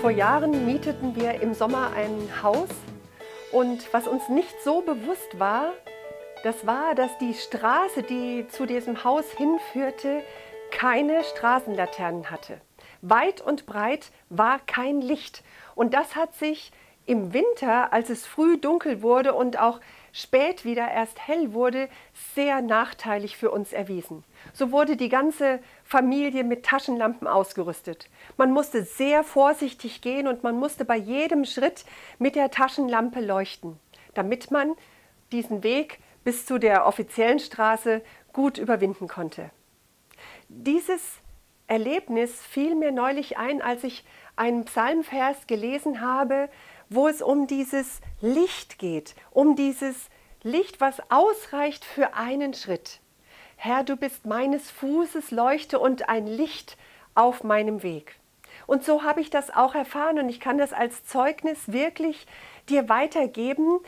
Vor Jahren mieteten wir im Sommer ein Haus und was uns nicht so bewusst war, dass die Straße, die zu diesem Haus hinführte, keine Straßenlaternen hatte. Weit und breit war kein Licht. Und das hat sich im Winter, als es früh dunkel wurde und auch spät wieder erst hell wurde, sehr nachteilig für uns erwiesen. So wurde die ganze Familie mit Taschenlampen ausgerüstet. Man musste sehr vorsichtig gehen und man musste bei jedem Schritt mit der Taschenlampe leuchten, damit man diesen Weg bis zu der offiziellen Straße gut überwinden konnte. Dieses Erlebnis fiel mir neulich ein, als ich einen Psalmvers gelesen habe, wo es um dieses Licht geht, um dieses Licht, was ausreicht für einen Schritt. Herr, du bist meines Fußes Leuchte und ein Licht auf meinem Weg. Und so habe ich das auch erfahren und ich kann das als Zeugnis wirklich dir weitergeben,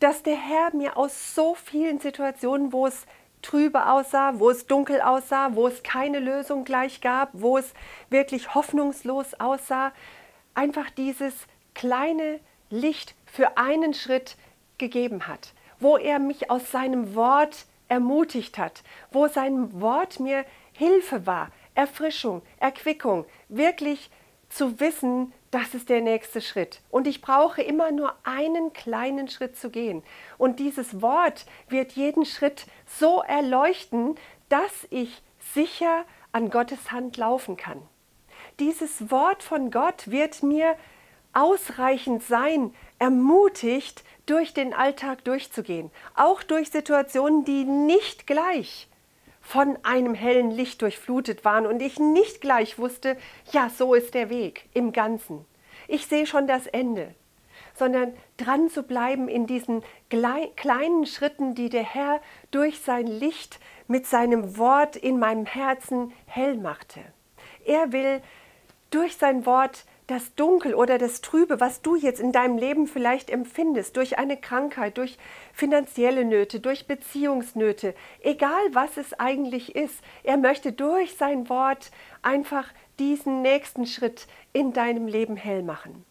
dass der Herr mir aus so vielen Situationen, wo es trübe aussah, wo es dunkel aussah, wo es keine Lösung gleich gab, wo es wirklich hoffnungslos aussah, einfach dieses kleine Licht für einen Schritt gegeben hat, wo er mich aus seinem Wort ermutigt hat, wo sein Wort mir Hilfe war, Erfrischung, Erquickung, wirklich zu wissen, das ist der nächste Schritt und ich brauche immer nur einen kleinen Schritt zu gehen. Und dieses Wort wird jeden Schritt so erleuchten, dass ich sicher an Gottes Hand laufen kann. Dieses Wort von Gott wird mir ausreichend sein, ermutigt, durch den Alltag durchzugehen, auch durch Situationen, die nicht gleich von einem hellen Licht durchflutet waren und ich nicht gleich wusste, ja, so ist der Weg im Ganzen. Ich sehe schon das Ende, sondern dran zu bleiben in diesen kleinen Schritten, die der Herr durch sein Licht mit seinem Wort in meinem Herzen hell machte. Er will durch sein Wort das Dunkel oder das Trübe, was du jetzt in deinem Leben vielleicht empfindest, durch eine Krankheit, durch finanzielle Nöte, durch Beziehungsnöte, egal was es eigentlich ist, er möchte durch sein Wort einfach diesen nächsten Schritt in deinem Leben hell machen.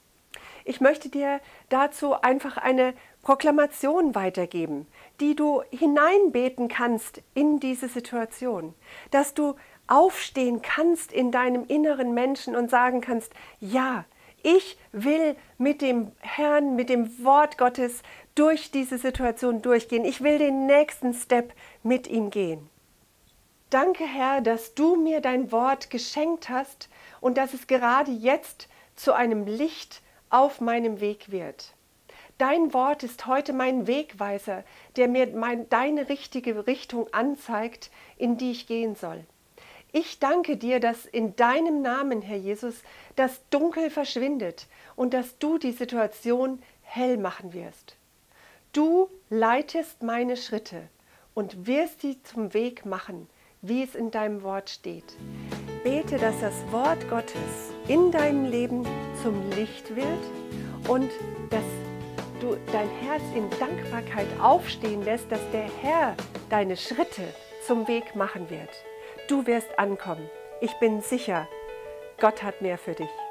Ich möchte dir dazu einfach eine Proklamation weitergeben, die du hineinbeten kannst in diese Situation, dass du aufstehen kannst in deinem inneren Menschen und sagen kannst, ja, ich will mit dem Herrn, mit dem Wort Gottes durch diese Situation durchgehen. Ich will den nächsten Step mit ihm gehen. Danke, Herr, dass du mir dein Wort geschenkt hast und dass es gerade jetzt zu einem Licht auf meinem Weg wird. Dein Wort ist heute mein Wegweiser, der mir deine richtige Richtung anzeigt, in die ich gehen soll. Ich danke dir, dass in deinem Namen, Herr Jesus, das Dunkel verschwindet und dass du die Situation hell machen wirst. Du leitest meine Schritte und wirst sie zum Weg machen, wie es in deinem Wort steht. Bete, dass das Wort Gottes in deinem Leben zum Licht wird und dass du dein Herz in Dankbarkeit aufstehen lässt, dass der Herr deine Schritte zum Weg machen wird. Du wirst ankommen. Ich bin sicher, Gott hat mehr für dich.